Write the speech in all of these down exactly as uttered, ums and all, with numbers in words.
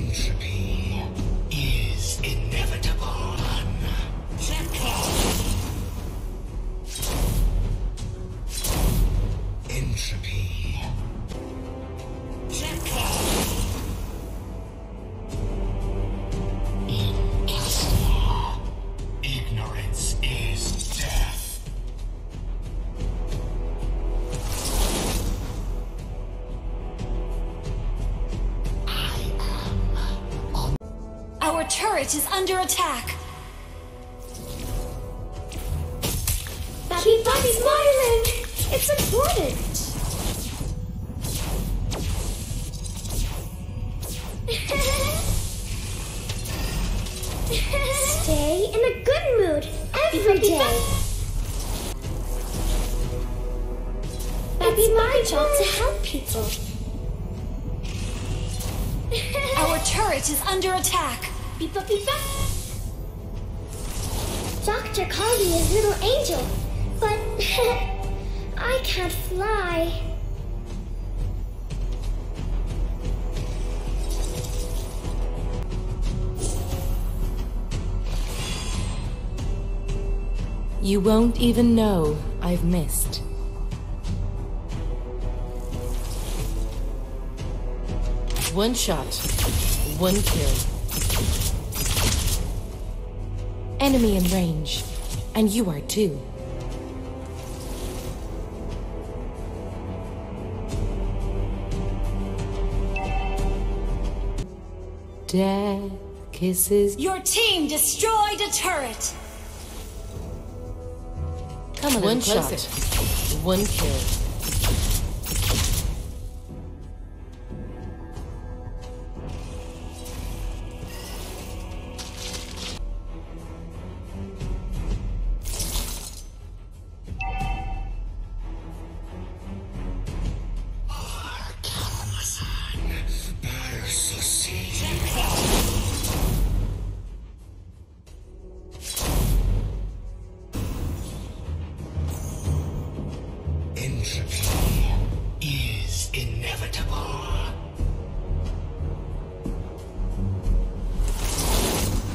entropy is inevitable. Check off. Entropy. Check off. In Castor, ignorance is death. I am on. Our turret is under attack. Keep Buffy's monitoring! It's important! Stay in a good mood every day! It's my job to help people! Our turret is under attack! Beepa beepa! Doctor called me his little angel! But I can't fly. You won't even know I've missed. One shot, one kill. Enemy in range, and you are too. Death kisses. Your team destroyed a turret. Come on, one shot, one kill. Entropy is inevitable. The nightmare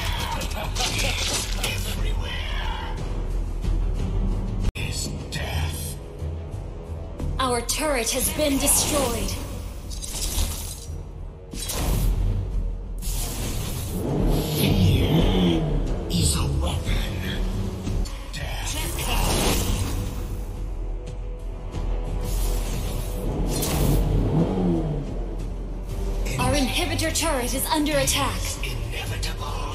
is everywhere. Is death. Our turret has been destroyed. Your turret is under attack. Inevitable.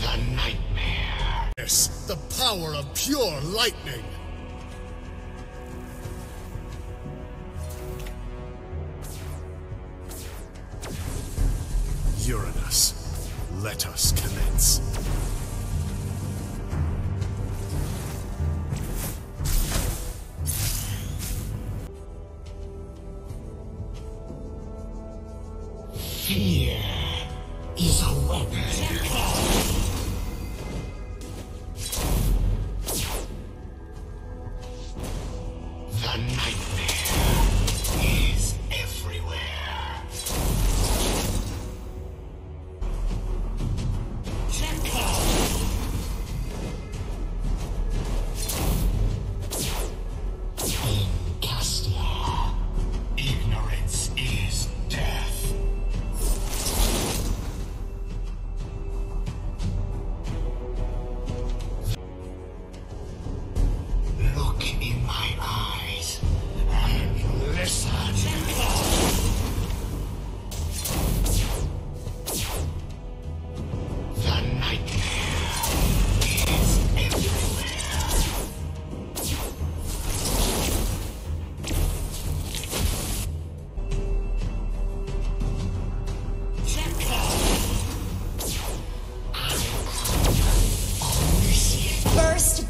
The nightmare. Yes, the power of pure lightning. Uranus, let us commence. Fear is a weapon. The nightmare is everywhere. Check out. In Castor, ignorance is death.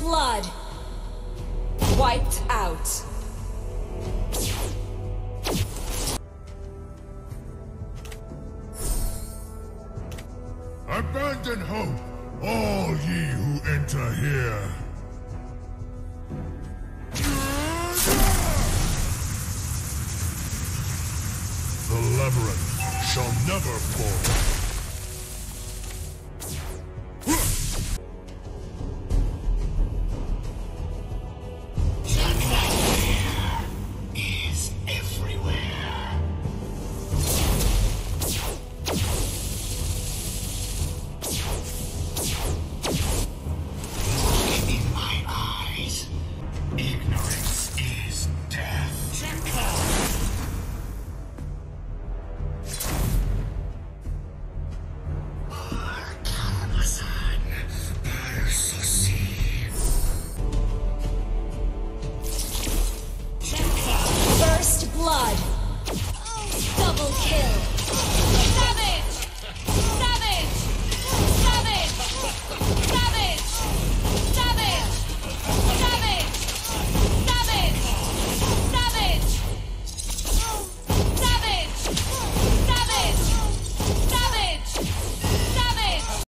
Blood wiped out. Abandon hope, all ye who enter here. Reverend shall never fall.